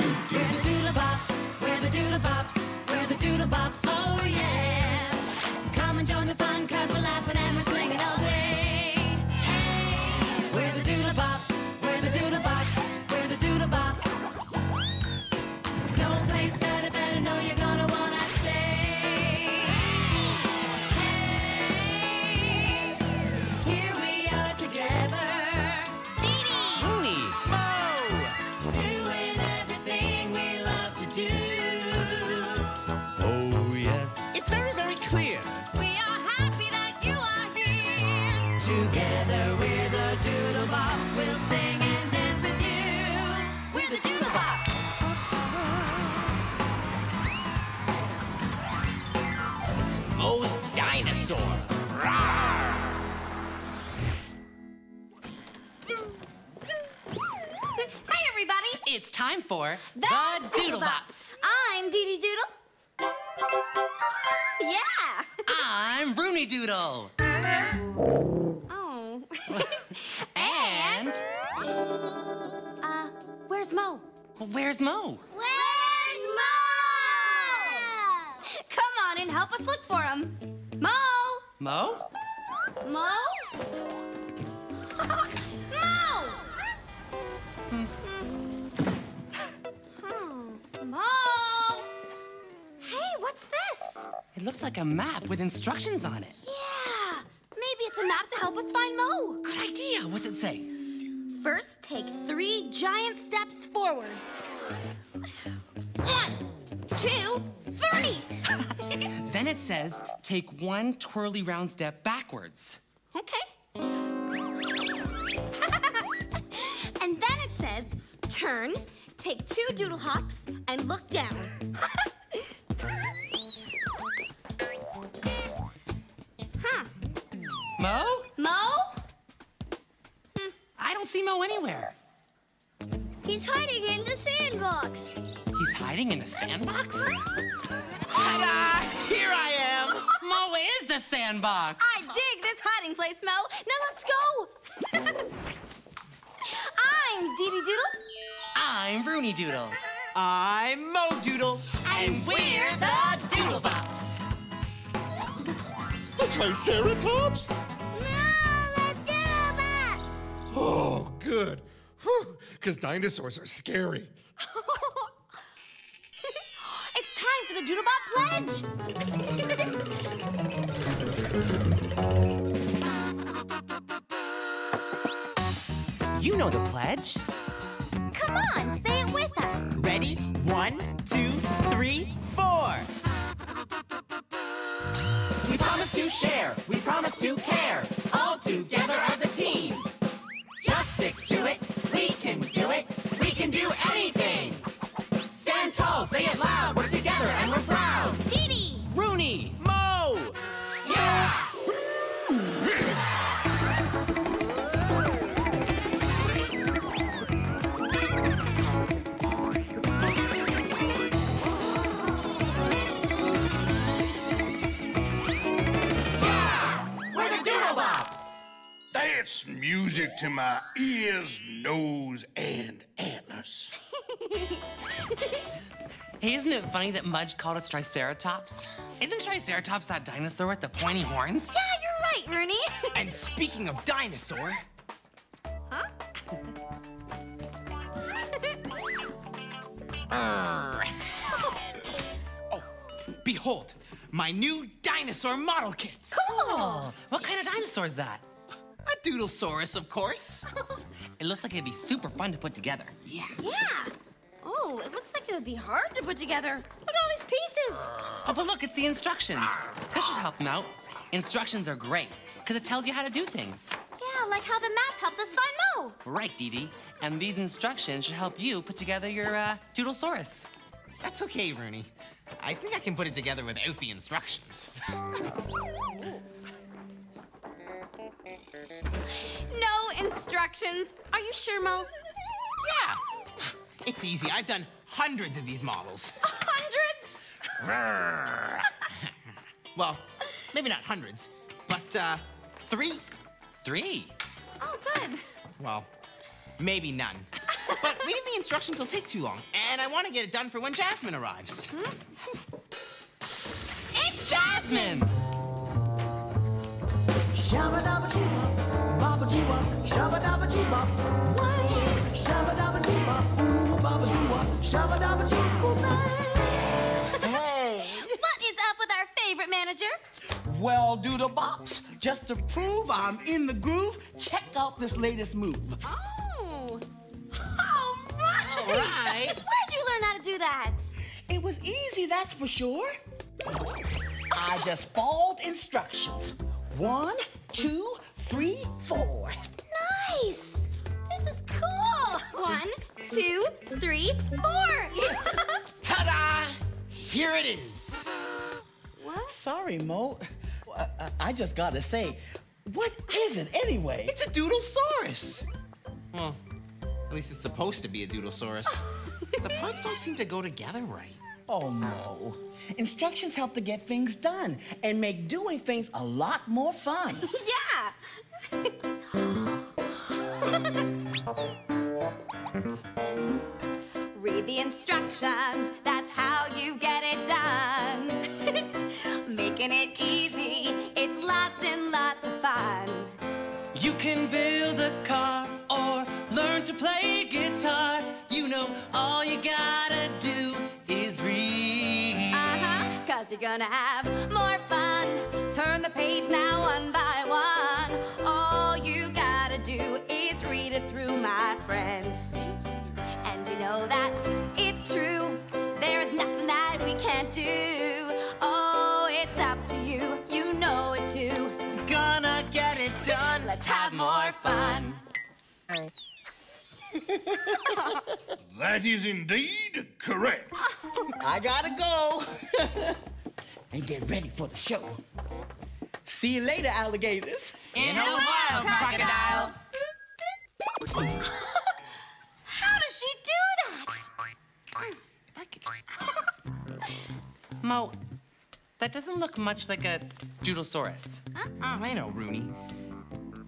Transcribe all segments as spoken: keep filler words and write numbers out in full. We're the Doodlebops, we're the Doodlebops, we're the Doodlebops, oh yeah. Come and join the fun, cause we're laughing and we're singing all day. Hey, we're the Doodlebops, we're the Doodlebops, we're the Doodlebops. No place better, better, no, you're gonna wanna stay. Hey, here we are together. Dee Dee! Rooney! Moe! Doing everything we love to do. Oh, yes. It's very, very clear. We are happy that you are here. Together we're the Doodlebops. We'll sing and dance with you. We're the Doodlebops. Moe's dinosaur. Hi, everybody. It's time for The, the Doodlebops. I'm Dee Dee Doodle. Yeah. I'm Rooney Doodle. Oh. And uh, where's Moe? Well, where's Moe? Where's Moe? Come on and help us look for him. Moe! Moe? Moe? Moe! Hmm, Moe! Hey, what's this? It looks like a map with instructions on it. Yeah, maybe it's a map to help us find Moe. Good idea. What's it say? First, take three giant steps forward. One, two, three! Then it says, take one twirly round step backwards. Okay. And then it says, turn, take two doodle hops, and look down. Huh. Moe? Moe? I don't see Moe anywhere. He's hiding in the sandbox. He's hiding in a sandbox? Ta-da! Here I am! Moe is the sandbox! I dig this hiding place, Moe. Now let's go! I'm Dee Dee Doodle. I'm Rooney Doodle. I'm Moe Doodle. And, and we're, we're the Doodlebops. The Triceratops? No, the Doodlebops! Oh, good. Because dinosaurs are scary. It's time for the Doodlebop Pledge! You know the pledge. Come on, say it with us. Ready? One, two, three, four. We promise to share, we promise to care, all together as a team. Just stick to it, we can do it, we can do anything. Stand tall, say it loud, we're together and we're proud. Dee Dee! Rooney! Moe! Yeah! Yeah! We're the Doodlebops! That's music to my ears, nose, and antlers. Hey, isn't it funny that Mudge called us Triceratops? Isn't Triceratops that dinosaur with the pointy horns? Yeah, you're right, Rooney. And speaking of dinosaur... Huh? Oh, behold, my new dinosaur model kit. Cool. What kind of dinosaur is that? A Doodlesaurus, of course. It looks like it'd be super fun to put together. Yeah. Yeah. Oh, it looks like it would be hard to put together. Look at all these pieces. Oh, but look, it's the instructions. This should help them out. Instructions are great, because it tells you how to do things. Yeah, like how the map helped us find Moe. Right, Dee Dee. And these instructions should help you put together your uh, Doodlesaurus. That's okay, Rooney. I think I can put it together without the instructions. No instructions. Are you sure, Moe? Yeah. It's easy. I've done hundreds of these models. Hundreds? Well, maybe not hundreds, but uh, three. Three? Oh, good. Well, maybe none. But reading the instructions will take too long, and I want to get it done for when Jasmine arrives. Hmm? It's Jasmine! Shabba-dabba-cheeba, baba-cheeba, shabba-dabba-cheeba, way! Shabba-dabba-cheeba, ooh, baba-cheeba, shabba-dabba-cheeba, way! Hey! What is up with our favorite manager? Well, Doodlebops, just to prove I'm in the groove, check out this latest move. Oh! All right! All right! Where'd you learn how to do that? It was easy, that's for sure. I just followed instructions. One, two, three, four. Nice! This is cool! One, two, three, four! Ta-da! Here it is. What? Sorry, Moe. I, I, I just gotta say, what is it anyway? It's a Doodlesaurus. Well, at least it's supposed to be a Doodlesaurus. The parts don't seem to go together right. Oh, no. Instructions help to get things done and make doing things a lot more fun. Yeah. Read the instructions. That's how you get it done. Making it easy. It's lots and lots of fun. You can build a car or learn to play guitar. You know all you gotta do is read. Uh-huh, 'cause you're gonna have more fun. Turn the page now one by one. All you gotta do is read it through, my friend. And you know that it's true. There is nothing that we can't do. Oh, it's up to you. You know it too. Gonna get it done. Let's have more fun. That is indeed correct. I gotta go. And get ready for the show. See you later, alligators. In, In a while, while crocodile. crocodile. How does she do that? If I could just... Moe, that doesn't look much like a Doodlesaurus. Huh? Oh, I know, Rooney.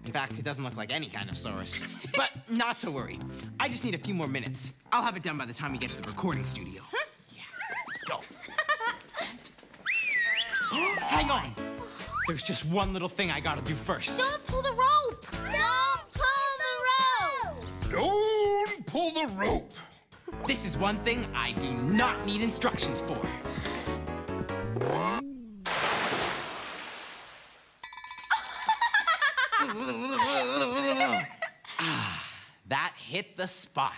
In fact, it doesn't look like any kind of saurus. But not to worry. I just need a few more minutes. I'll have it done by the time we get to the recording studio. Huh? Yeah, let's go. Hang on. There's just one little thing I gotta do first. Don't pull the rope. Don't pull the rope. Don't pull the rope. This is one thing I do not need instructions for. That hit the spot.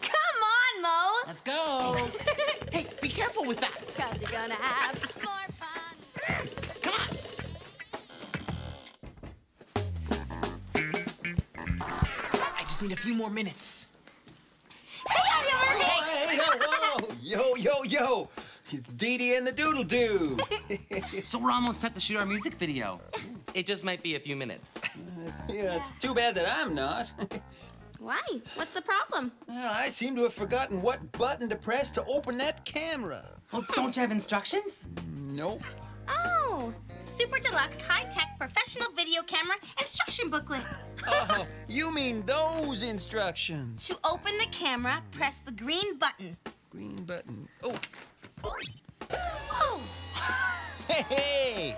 Come on, Moe. Let's go. Hey, be careful with that. 'Cause you're gonna have more fun. Come on. I just need a few more minutes. Hey, yo, Murphy. Hey, yo, whoa. Yo, yo, yo. It's Dee Dee and the Doodle Doo. So we're almost set to shoot our music video. It just might be a few minutes. Yeah, it's too bad that I'm not. Why? What's the problem? Well, I seem to have forgotten what button to press to open that camera. Well, don't you have instructions? Nope. Oh, Super Deluxe High-Tech Professional Video Camera Instruction Booklet. Oh, you mean those instructions. To open the camera, press the green button. Green button. Oh. Oh. Hey, hey.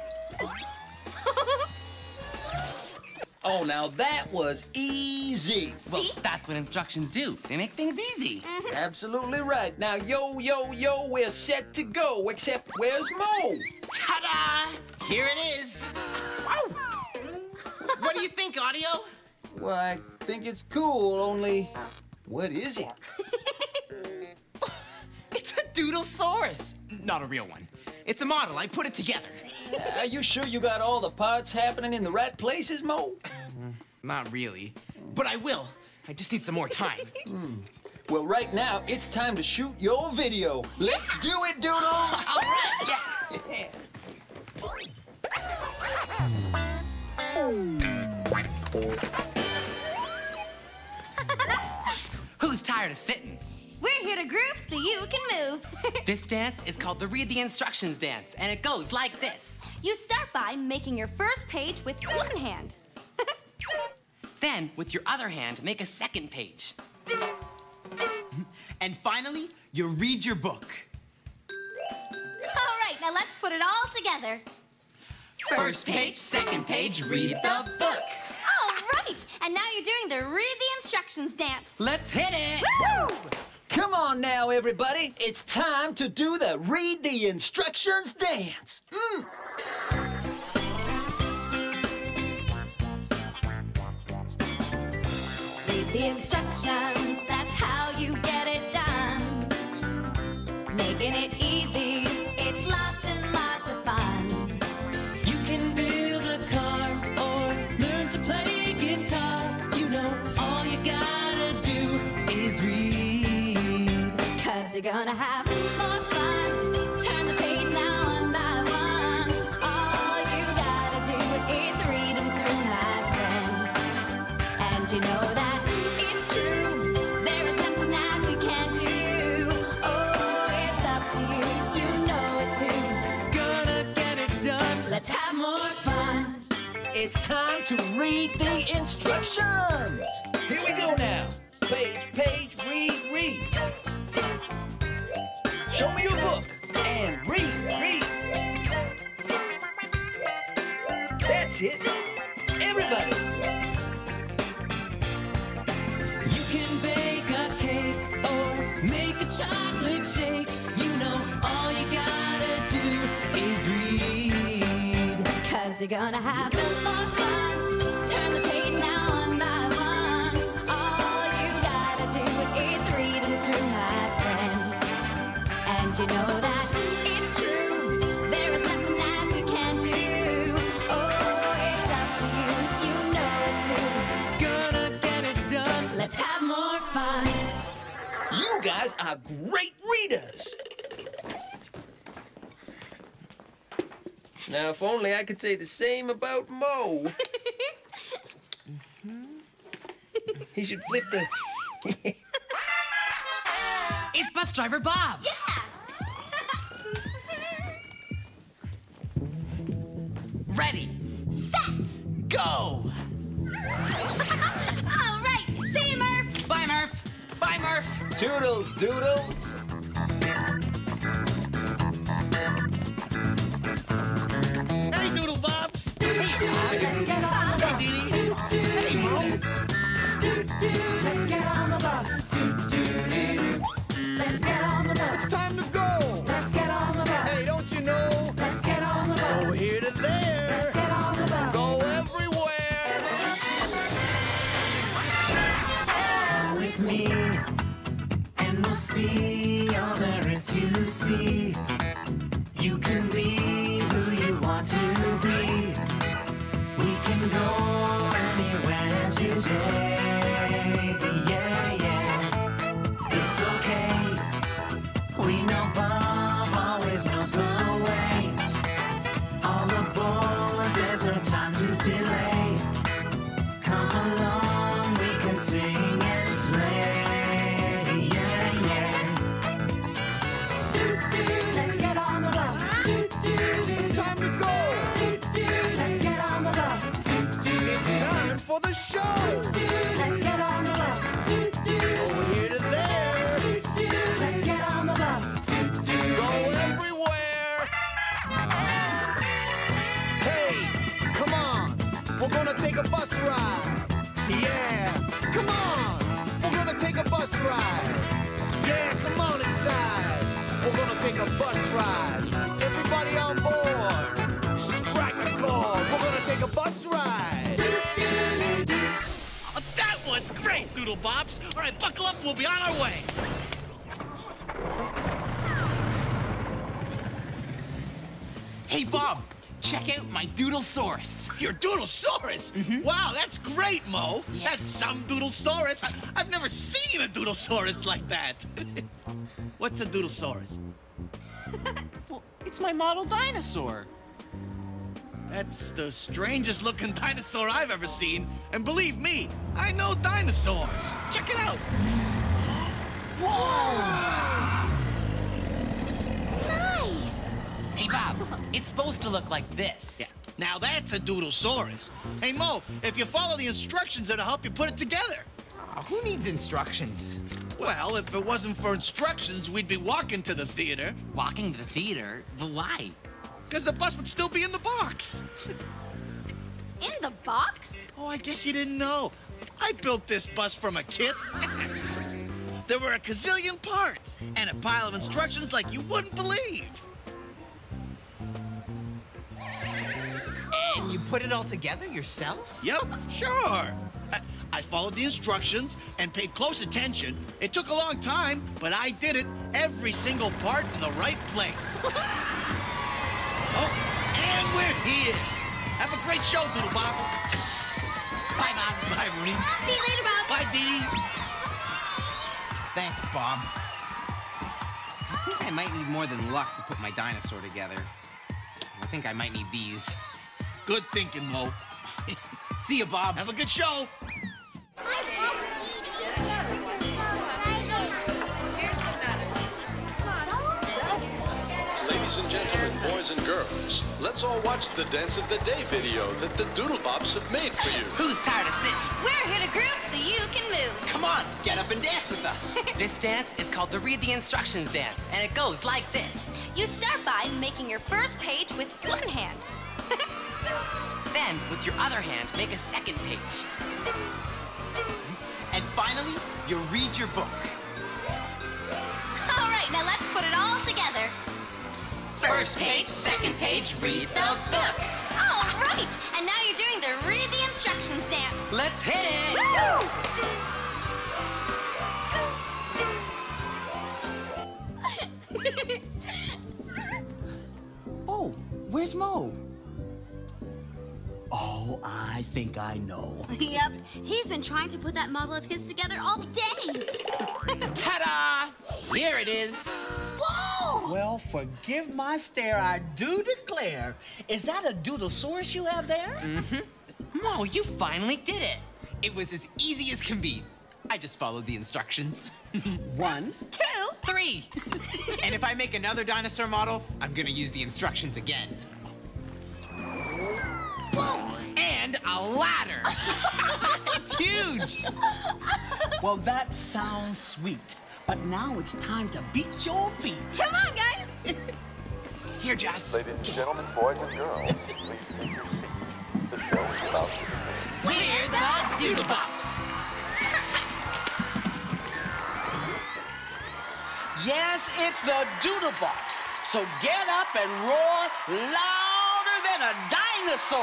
Oh, now that was easy. See? Well, that's what instructions do. They make things easy. Mm-hmm. Absolutely right. Now, yo, yo, yo, we're set to go, except where's Moe? Ta-da! Here it is. Oh. What do you think, Audio? Well, I think it's cool, only what is it? It's a Doodlesaurus. Not a real one. It's a model. I put it together. Uh, are you sure you got all the parts happening in the right places, Moe? Not really. But I will. I just need some more time. Mm. Well, right now, it's time to shoot your video. Let's do it, Doodle! All right! Yeah. Who's tired of sitting? We're here to group so you can move. This dance is called the Read the Instructions dance, and it goes like this. You start by making your first page with one hand. Then, with your other hand, make a second page. And finally, you read your book. All right, now let's put it all together. First page, second page, read the book. All right, and now you're doing the read the instructions dance. Let's hit it! Woo! Come on now, everybody. It's time to do the read the instructions dance. Mm. Read the instructions, that's how you get it done. Making it easy, it's lots and lots of fun. You can build a car or learn to play guitar. You know, all you gotta do is read. You're gonna have more fun. Turn the page now one by one. All you gotta do is read them through, my friend. And you know that it's true. There is nothing that we can't do. Oh, it's up to you. You know it too. Gonna get it done. Let's have more fun. It's time to read the instructions. Here we go now. Page, page, read, read. Show me your book and read, read. That's it. Everybody. You can bake a cake or make a chocolate shake. You know all you gotta do is read. 'Cause you're gonna have more fun. Turn the page now one by one. All you gotta do is read them through, my friend. You know that it's true. There is nothing that we can't do. Oh, it's up to you. You know it too. Gonna get it done. Let's have more fun. You guys are great readers. Now, if only I could say the same about Moe. Mm-hmm. He should flip the... It's Bus Driver Bob. Yeah. Ready, set, go! All right, see you, Murph. Bye, Murph. Bye, Murph. Toodles, doodles. Hey, Doodle Bob. Hey, let's get on the bus. Hey, Dee Dee. Hey, Moe. Let's get on the bus. Do, do, do. Let's get on the bus. It's time to go. Let's get on the bus. Hey, don't you know? Let's get on the bus. Go here to there. Me, and we'll see all there is to see. You can be who you want to be. We can go anywhere today. Yeah, yeah. It's okay. We know Bob always knows the way. All aboard, there's no time to delay. Come along, we can sing and the show. Let's get on the bus. Over here to there. Let's get on the bus. Go everywhere. Hey, come on. We're gonna take a bus ride. Yeah, come on. We're gonna take a bus ride. Yeah, come on inside. We're gonna take a bus ride. Everybody on board. Strike the chord. We're gonna take a bus ride. Great, Doodlebops. All right, buckle up. We'll be on our way. Hey, Bob, check out my Doodlesaurus. Your Doodlesaurus? Mm-hmm. Wow, that's great, Moe. Yeah. That's some Doodlesaurus. I, I've never seen a Doodlesaurus like that. What's a Doodlesaurus? Well, it's my model dinosaur. That's the strangest looking dinosaur I've ever seen. And believe me, I know dinosaurs. Check it out. Whoa! Nice! Hey, Bob, it's supposed to look like this. Yeah. Now that's a Doodlesaurus. Hey, Moe, if you follow the instructions, it'll help you put it together. Uh, who needs instructions? Well, if it wasn't for instructions, we'd be walking to the theater. Walking to the theater? But why? Because the bus would still be in the box. In the box? Oh, I guess you didn't know. I built this bus from a kit. There were a gazillion parts and a pile of instructions like you wouldn't believe. And you put it all together yourself? Yep, sure. I, I followed the instructions and paid close attention. It took a long time, but I did it. Every single part in the right place. Oh, and we're here. Have a great show, Doodlebops. Bye, Bob. Bye, Rooney. See you later, Bob. Bye, Dee. Thanks, Bob. I think I might need more than luck to put my dinosaur together. I think I might need these. Good thinking, Moe. See you, Bob. Have a good show. I love these. This is so exciting. Here's another. Ladies and gentlemen, boys and girls, let's all watch the Dance of the Day video that the Doodlebops have made for you. Who's tired of sitting? We're here to group so you can move. Come on, get up and dance with us. This dance is called the Read the Instructions dance, and it goes like this. You start by making your first page with one hand. Then, with your other hand, make a second page. And finally, you read your book. All right, now let's put it all together. First page, second page, read the book. All right, and now you're doing the Read the Instructions dance. Let's hit it! Woo! Oh, where's Moe? Oh, I think I know. Yep, he's been trying to put that model of his together all day. Ta-da! Here it is. Whoa! Well, forgive my stare, I do declare. Is that a Doodlesaurus you have there? Mm-hmm. Moe, you finally did it. It was as easy as can be. I just followed the instructions. One. Two. Three. And if I make another dinosaur model, I'm gonna use the instructions again. Whoa. And a ladder. It's huge. Well, that sounds sweet, but now it's time to beat your feet. Come on, guys. Here, Jess. Ladies and gentlemen, boys and girls, please take your seats. The show is about to begin. We're the Doodlebops. Yes, it's the Doodlebops. So get up and roar loud. Than a dinosaur. Do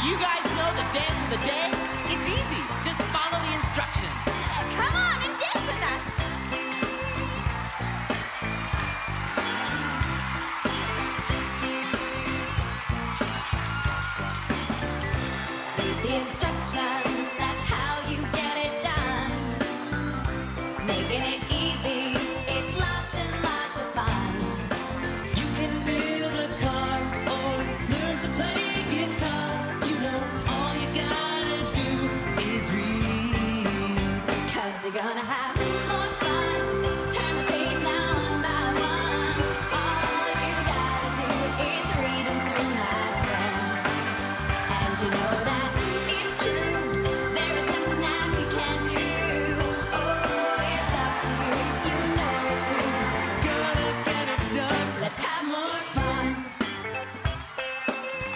you guys know the dance of the day? It's easy. Just follow the instructions. Come on and dance with us. Read the instructions. That's how you get. Making it easy, it's lots and lots of fun. You can build a car or learn to play guitar. You know all you gotta do is read. 'Cause you're gonna have more fun. Turn the page now one by one. All you gotta do is read them through, my friend. And you know that it's true. There is something that we can do.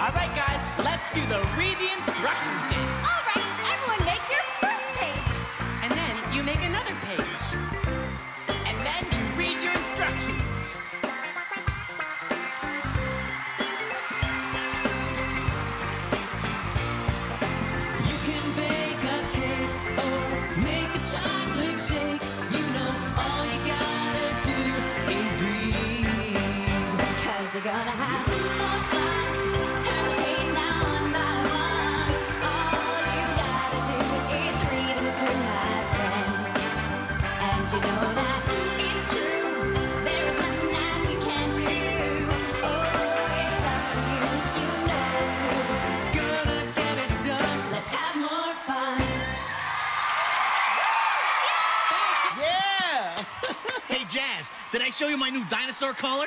All right, guys, let's do the Read the Instructions dance. All right, everyone make your first page. And then you make another page. And then you read your instructions. You can bake a cake or make a chocolate shake. You know all you gotta do is read. 'Cause you're gonna have more fun. Did I show you my new dinosaur collar?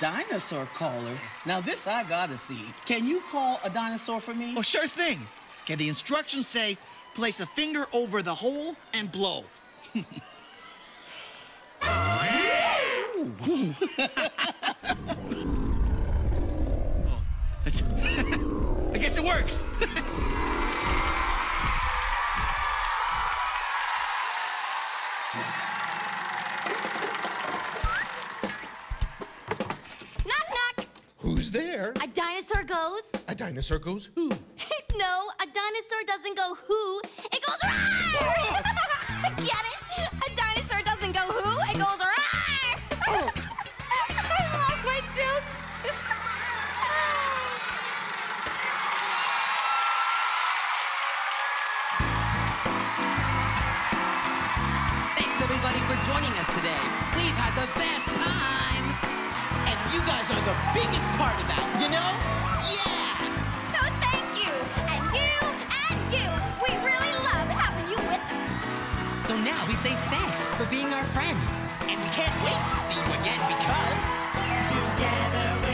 Dinosaur caller? Now this I gotta see. Can you call a dinosaur for me? Oh, sure thing. Okay, the instructions say, place a finger over the hole and blow. Oh, I guess it works. Who's there? A dinosaur goes. A dinosaur goes who? No, a dinosaur doesn't go who. It goes rawr! Get it? A dinosaur doesn't go who. It goes rawr! Oh. I love my jokes. Thanks everybody for joining us today. We've had the best time. You guys are the biggest part of that, you know? Yeah! So thank you, and you, and you. We really love having you with us. So now we say thanks for being our friends. And we can't wait to see you again because... Together